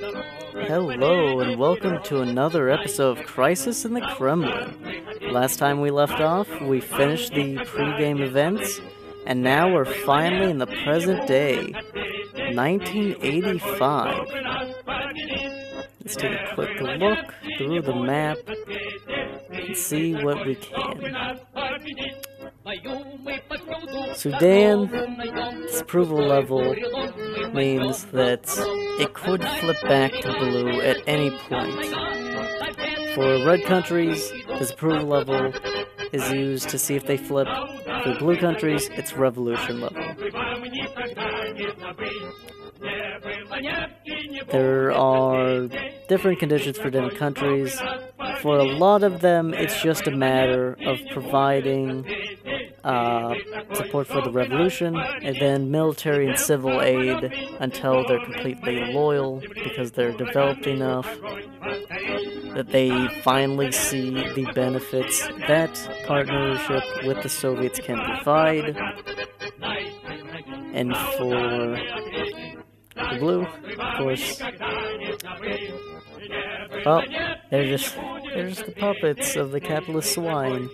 Hello, and welcome to another episode of Crisis in the Kremlin. Last time we left off, we finished the pregame events, and now we're finally in the present day, 1985. Let's take a quick look through the map and see what we can. Sudan, disapproval level means that it could flip back to blue at any point. For red countries, disapproval level is used to see if they flip. For blue countries, it's revolution level. There are different conditions for different countries. For a lot of them, it's just a matter of providing support for the revolution, and then military and civil aid until they're completely loyal, because they're developed enough that they finally see the benefits that partnership with the Soviets can provide. And for the blue, of course, well, they're just the puppets of the capitalist swine.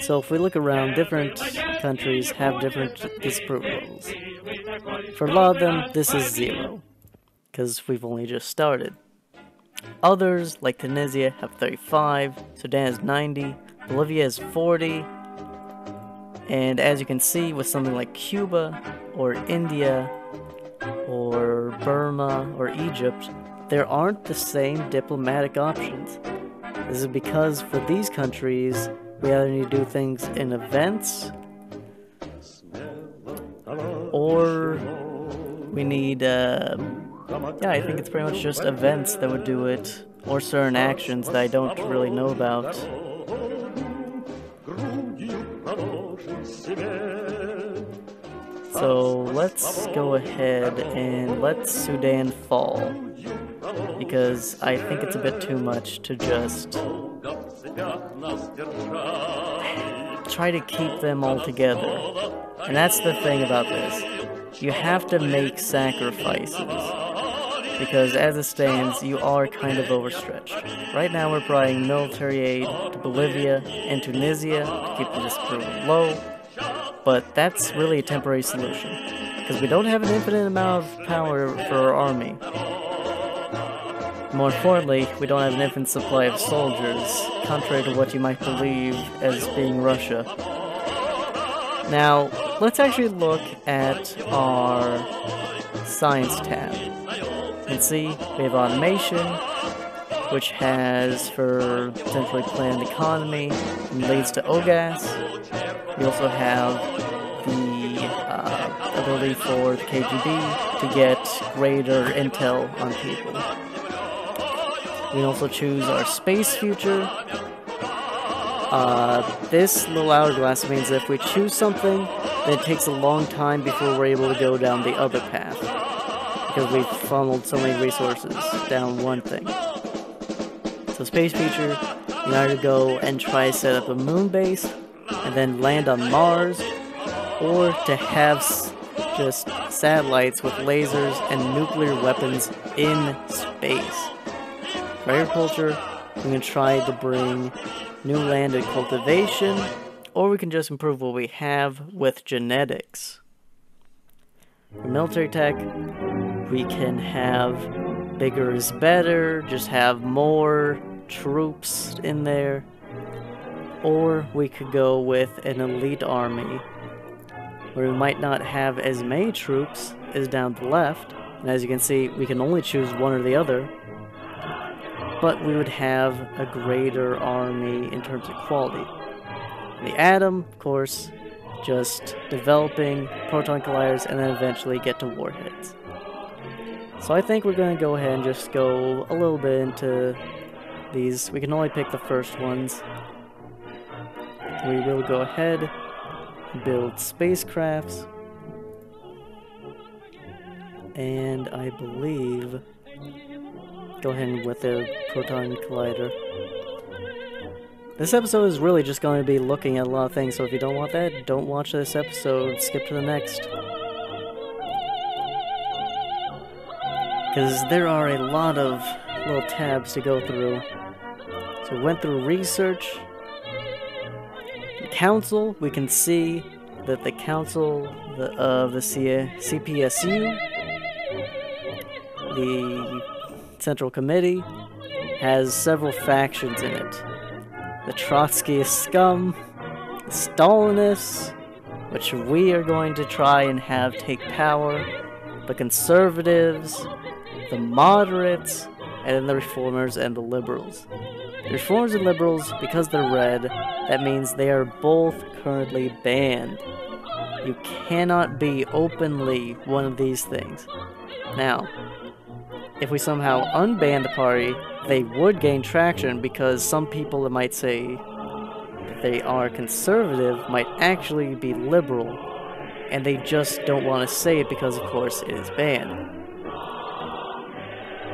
So if we look around, different countries have different disapproval levels. For a lot of them, this is zero, because we've only just started. Others, like Tunisia, have 35, Sudan has 90, Bolivia has 40, and as you can see with something like Cuba, or India, or Burma, or Egypt, there aren't the same diplomatic options. This is because for these countries, we either need to do things in events, or we need, yeah, I think it's pretty much just events that would do it, or certain actions that I don't really know about. So let's go ahead and let Sudan fall, because I think it's a bit too much to just try to keep them all together. And that's the thing about this. You have to make sacrifices, because as it stands, you are kind of overstretched. Right now we're providing military aid to Bolivia and Tunisia to keep the disapproval low, but that's really a temporary solution, because we don't have an infinite amount of power for our army. More importantly, we don't have an infinite supply of soldiers, contrary to what you might believe as being Russia. Now, let's actually look at our Science tab. And see, we have automation, which has for centrally planned economy, and leads to OGAS. We also have the ability for the KGB to get greater intel on people. We can also choose our space future. This little hourglass means that if we choose something, then it takes a long time before we're able to go down the other path, because we've funneled so many resources down one thing. So space future, you either go and try to set up a moon base, and then land on Mars, or to have just satellites with lasers and nuclear weapons in space. For agriculture, we can try to bring new land and cultivation, or we can just improve what we have with genetics. For military tech, we can have bigger is better, just have more troops in there, or we could go with an elite army, where we might not have as many troops as down the left, and as you can see, we can only choose one or the other, but we would have a greater army in terms of quality. The atom, of course, just developing proton colliders and then eventually get to warheads. So I think we're going to go ahead and just go a little bit into these. We can only pick the first ones. We will go ahead and build spacecrafts. And I believe go ahead with the proton collider. This episode is really just going to be looking at a lot of things, so if you don't want that, don't watch this episode, skip to the next. because there are a lot of little tabs to go through. So we went through research. Council, we can see that the council of the CPSU, the Central Committee, has several factions in it. The Trotskyist scum, the Stalinists, which we are going to try and have take power, the conservatives, the moderates, and then the reformers and the liberals. The reformers and liberals, because they're red, that means they are both currently banned. You cannot be openly one of these things. Now, if we somehow unban the party, they would gain traction because some people that might say that they are conservative might actually be liberal, and they just don't want to say it because, of course, it is banned.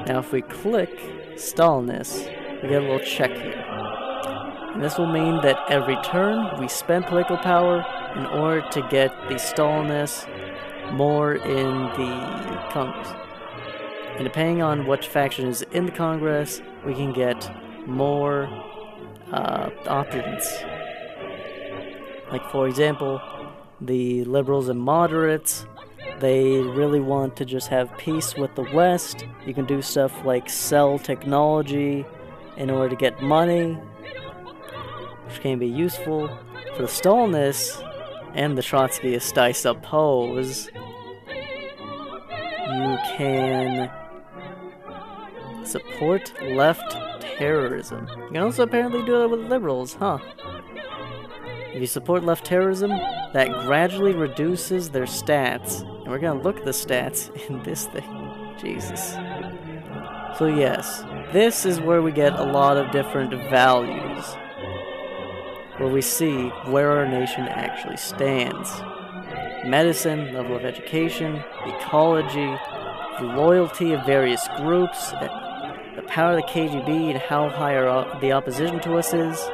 Now, if we click Stalinist, we get a little check here. And this will mean that every turn we spend political power in order to get the Stalinists more in the Congress. And depending on which faction is in the Congress, we can get more opulence. Like, for example, the liberals and moderates, they really want to just have peace with the West. You can do stuff like sell technology in order to get money, which can be useful. For the Stalinists and the Trotskyists, I suppose, you can support left terrorism. You can also apparently do that with liberals, huh? If you support left terrorism, that gradually reduces their stats. And we're gonna look at the stats in this thing. Jesus. So yes, this is where we get a lot of different values, where we see where our nation actually stands. Medicine, level of education, ecology, the loyalty of various groups, the power of the KGB and how high the opposition to us is.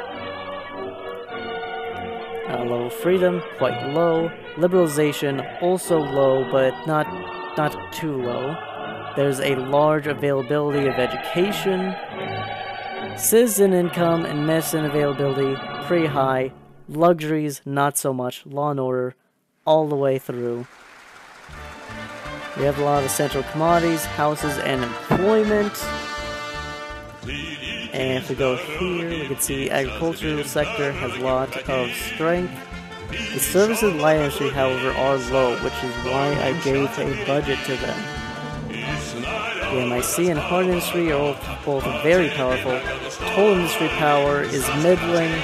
Level of freedom, quite low. Liberalization, also low, but not too low. There's a large availability of education. Citizen income and medicine availability, pretty high. Luxuries, not so much. Law and order, all the way through. We have a lot of essential commodities, houses, and employment. And if we go here, we can see agricultural sector has a lot of strength. The services and light industry, however, are low, which is why I gave a budget to them. The M.I.C. and hard industry are both very powerful. Total industry power is middling.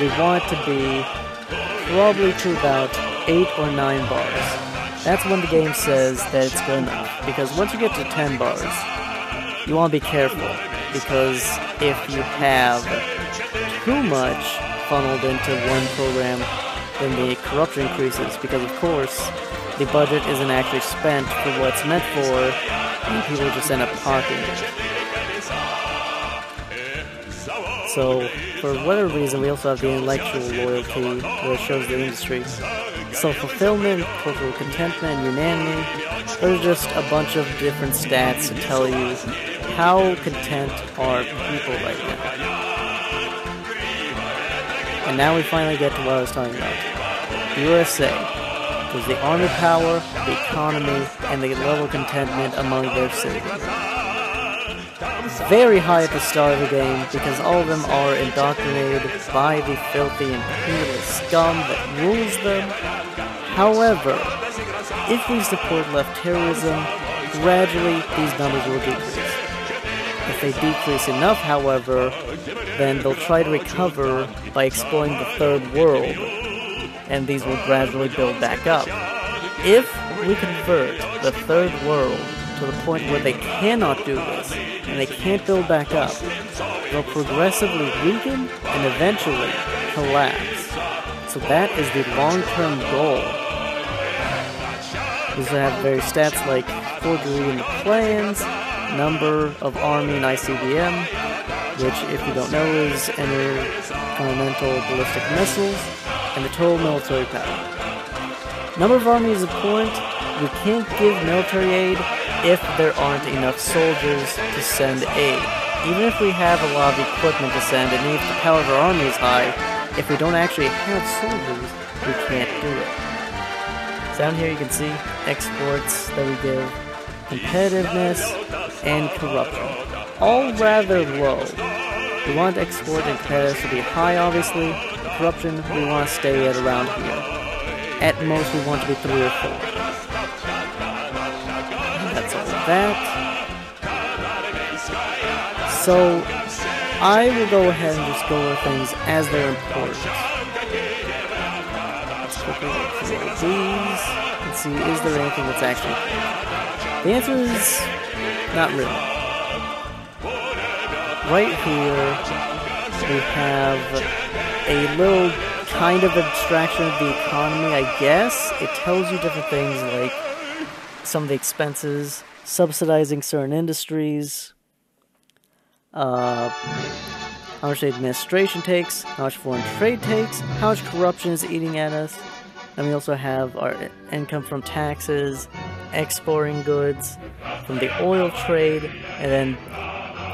We want it to be probably to about 8 or 9 bars. That's when the game says that it's good enough, because once you get to 10 bars, you want to be careful. Because if you have too much funneled into one program, then the corruption increases, because of course the budget isn't actually spent for what it's meant for, and people just end up pocketing it. So for whatever reason, we also have the intellectual loyalty, where it shows the industry. Self-fulfillment, cultural contentment, unanimity. Those are just a bunch of different stats to tell you how content are people right now. And now we finally get to what I was talking about. USA. There's the army power, the economy, and the level of contentment among their citizens. Very high at the start of the game, because all of them are indoctrinated by the filthy imperial scum that rules them. However, if we support left terrorism, gradually these numbers will decrease. If they decrease enough, however, then they'll try to recover by exploiting the third world, and these will gradually build back up. If we convert the third world to the point where they cannot do this, and they can't build back up, they'll progressively weaken and eventually collapse. So that is the long-term goal. These have various stats like forgery in the plans, number of army and ICBM, which, if you don't know, is intercontinental ballistic missiles, and the total military power. Number of armies is important. We can't give military aid if there aren't enough soldiers to send aid. Even if we have a lot of equipment to send and even if the power of our army is high, if we don't actually have soldiers, we can't do it. So down here you can see exports that we give, competitiveness, and corruption. All rather low. We want export and competitiveness to be high, obviously. Corruption, we want to stay at around here. At most, we want to be 3 or 4. That's all of that. So, I will go ahead and just go over things as they're important. Let's go through these and see, is there anything that's actually important? The answer is not really. Right here, we have a little kind of abstraction of the economy, I guess. It tells you different things like some of the expenses, subsidizing certain industries, how much the administration takes, how much foreign trade takes, how much corruption is eating at us. And we also have our income from taxes, exporting goods, from the oil trade, and then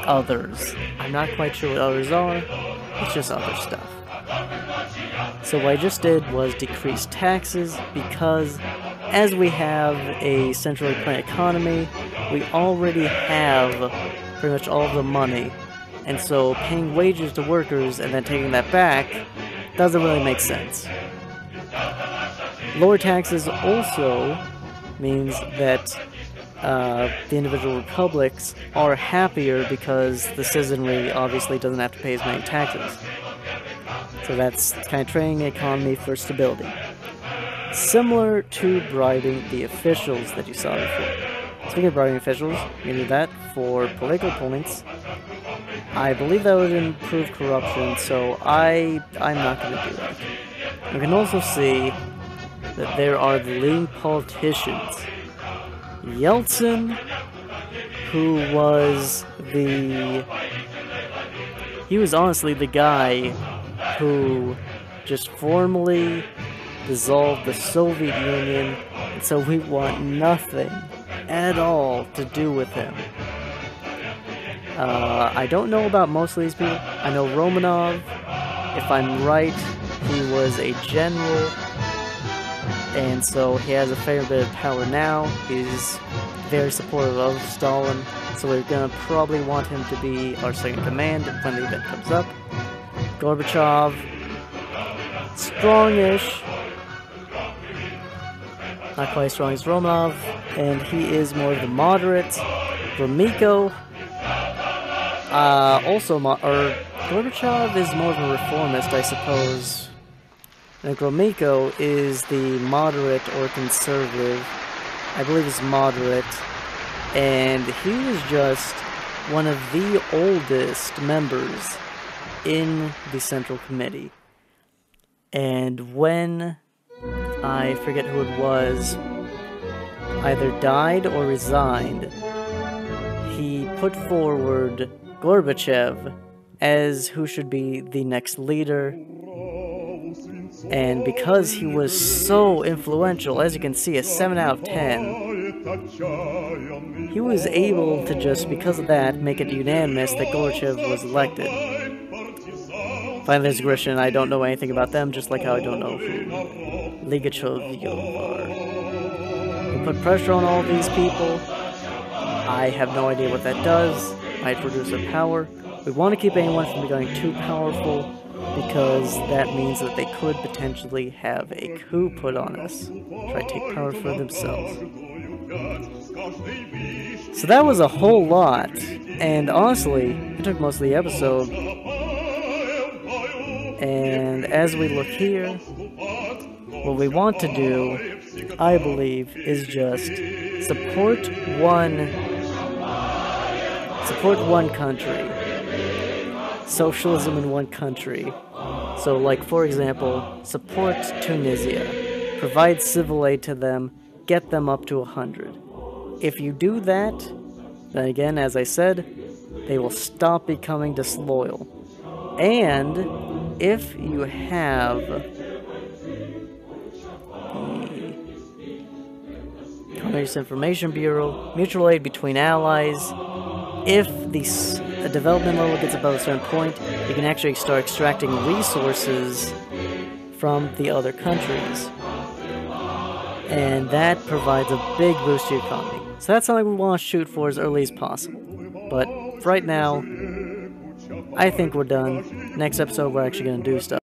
others. I'm not quite sure what others are, it's just other stuff. So what I just did was decrease taxes because as we have a centrally planned economy, we already have pretty much all the money, and so paying wages to workers and then taking that back doesn't really make sense. Lower taxes also means that the individual republics are happier because the citizenry obviously doesn't have to pay as many taxes. So that's kind of training the economy for stability. Similar to bribing the officials that you saw before. Speaking of bribing officials, you do that for political points. I believe that would improve corruption, so I'm not going to do that. You can also see that there are the leading politicians. Yeltsin, who was the... He was honestly the guy who just formally dissolved the Soviet Union, and so we want nothing at all to do with him. I don't know about most of these people. I know Romanov, if I'm right, he was a general, and so he has a fair bit of power now. He's very supportive of Stalin, so we're gonna probably want him to be our second command when the event comes up. Gorbachev, strongish, not quite as strong as Romanov, and he is more of the moderate. Gromyko, Gorbachev is more of a reformist, I suppose, and Gromyko is the moderate or conservative. I believe is moderate, and he was just one of the oldest members in the Central Committee. And when, I forget who it was, either died or resigned, he put forward Gorbachev as who should be the next leader. And because he was so influential, as you can see, a 7 out of 10, he was able to just, because of that, make it unanimous that Gorbachev was elected. Finally, there's Grishin. I don't know anything about them, just like how I don't know who Ligachev are. We put pressure on all these people. I have no idea what that does. Might reduce their power. We want to keep anyone from becoming too powerful, because that means that they could potentially have a coup put on us. Try to take power for themselves. So that was a whole lot, and honestly, it took most of the episode. And as we look here, what we want to do, I believe, is just support one country. Socialism in one country. So, like, for example, support Tunisia. Provide civil aid to them. Get them up to 100. If you do that, then again, as I said, they will stop becoming disloyal. And if you have the Communist Information Bureau, mutual aid between allies. If the development level gets above a certain point, you can actually start extracting resources from the other countries. And that provides a big boost to your economy. So that's something we want to shoot for as early as possible. But right now, I think we're done. Next episode, we're actually going to do stuff.